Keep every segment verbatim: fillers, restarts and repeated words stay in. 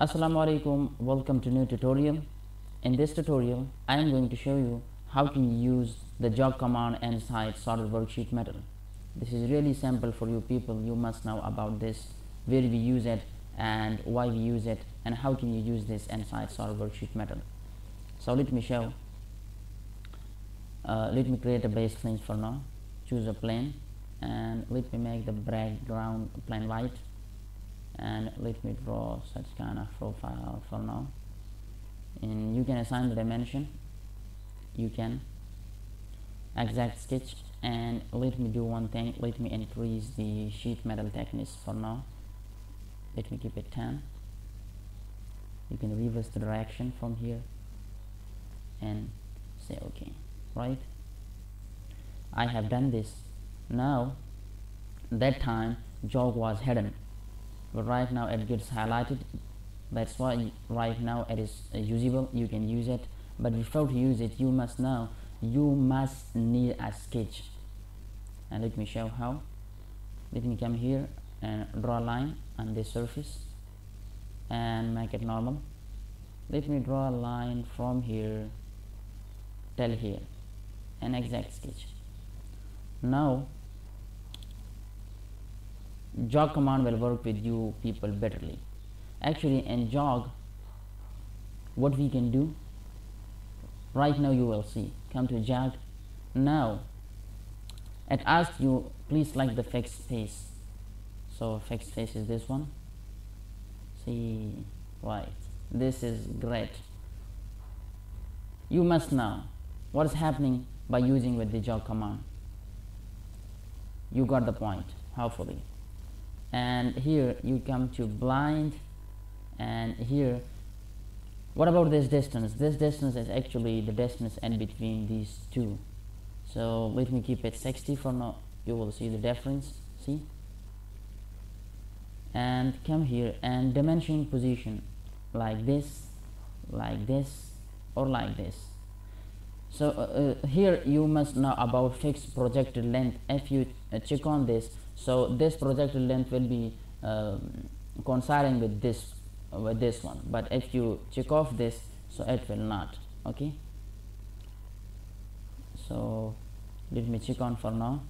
Assalamu alaikum, welcome to new tutorial. In this tutorial I am going to show you how to use the jog command inside SolidWorks sheet metal. This is really simple for you people. You must know about this, where we use it and why we use it and how can you use this inside SolidWorks sheet metal. So let me show uh, let me create a base plane for now. Choose a plane and let me make the background plane white. And let me draw such kind of profile for now, and you can assign the dimension, you can exact sketch. And let me do one thing, let me increase the sheet metal thickness for now. Let me keep it ten. You can reverse the direction from here and say okay. Right, I have done this. Now that time jog was hidden, but right now it gets highlighted. That's why right now it is uh, usable. You can use it, but before to use it you must know you must need a sketch. And let me show how. Let me come here and draw a line on this surface and make it normal. Let me draw a line from here till here, an exact sketch. Now jog command will work with you people betterly. Actually in jog what we can do right now, you will see. Come to jog. Now it asks you please select the fixed face. So fixed face is this one. See, right, this is great. You must know what is happening by using with the jog command. You got the point, hopefully. And here you come to blind, and here what about this distance? This distance is actually the distance in between these two. So let me keep it sixty for now. You will see the difference. See, and come here and dimension position like this, like this, or like this. So uh, uh, here you must know about fixed projected length. If you uh, check on this, so this projected length will be um, coinciding with this uh, with this one. But if you check off this, so it will not. Okay, so let me check on for now.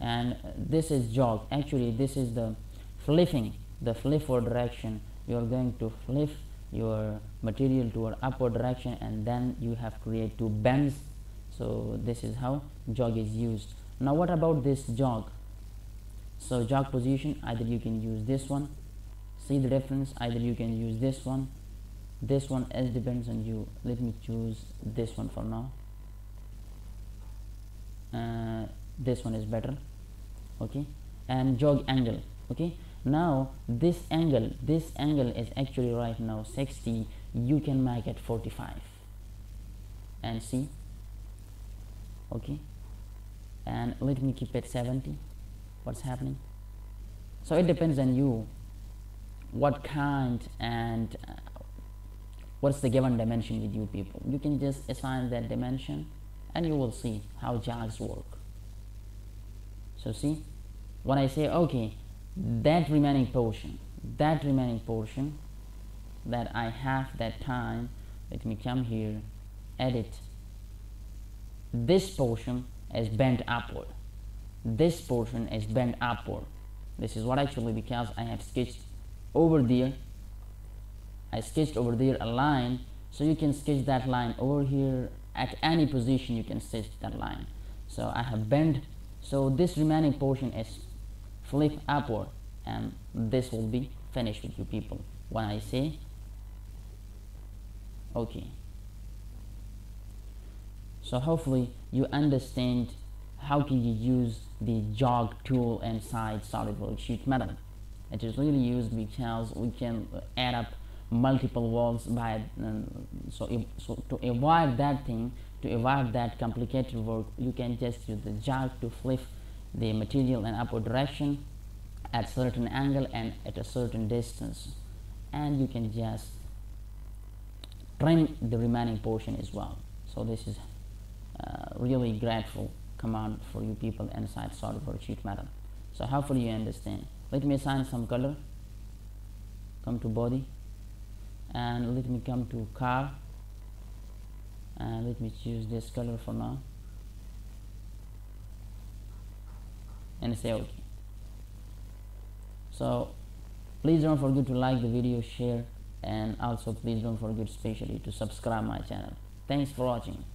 And this is jog. Actually this is the flipping, the flip for direction. You are going to flip your material toward upward direction, and then you have create two bends. So this is how jog is used. Now what about this jog? So jog position, either you can use this one. See the difference? Either you can use this one, this one, as depends on you. Let me choose this one for now. Uh, this one is better. Okay, and jog angle. Okay, now this angle, this angle is actually right now sixty. You can make it forty-five and see. Okay, and let me keep it seventy. What's happening? So it depends on you what kind and uh, what's the given dimension with you people. You can just assign that dimension and you will see how jogs work. So see, when I say okay, that remaining portion, that remaining portion that I have that time, let me come here, edit. This portion is bent upward, this portion is bent upward. This is what actually, because I have sketched over there, I sketched over there a line. So you can sketch that line over here at any position. You can sketch that line. So I have bent, so this remaining portion is flip upward, and this will be finished with you people when I say okay. So hopefully you understand how can you use the jog tool inside SolidWorks sheet metal. It is really used because we can add up multiple walls by um, so, if, so to avoid that thing, to avoid that complicated work, you can just use the jog to flip the material in upward direction at certain angle and at a certain distance, and you can just trim the remaining portion as well. So this is uh, really grateful command for you people inside SolidWorks sheet metal. So hopefully you understand. Let me assign some color. Come to body and let me come to car and let me choose this color for now and say okay. So please don't forget to like the video, share, and also please don't forget especially to subscribe my channel. Thanks for watching.